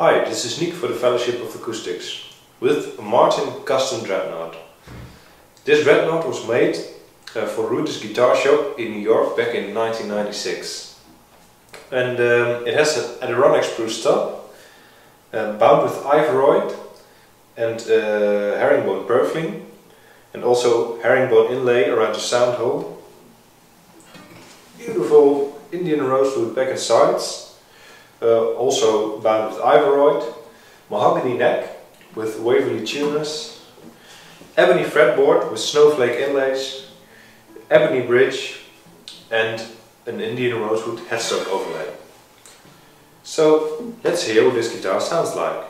Hi, this is Nick for the Fellowship of Acoustics with Martin Custom Dreadnought. This dreadnought was made for Rudy's Guitar Shop in New York back in 1996. And it has an Adirondack spruce top, bound with Ivoroid and herringbone purfling, and also herringbone inlay around the sound hole. Beautiful Indian rosewood back and sides. Also bound with Ivoroid, mahogany neck with Waverly tuners, ebony fretboard with snowflake inlays, ebony bridge, and an Indian rosewood headstock overlay. So let's hear what this guitar sounds like.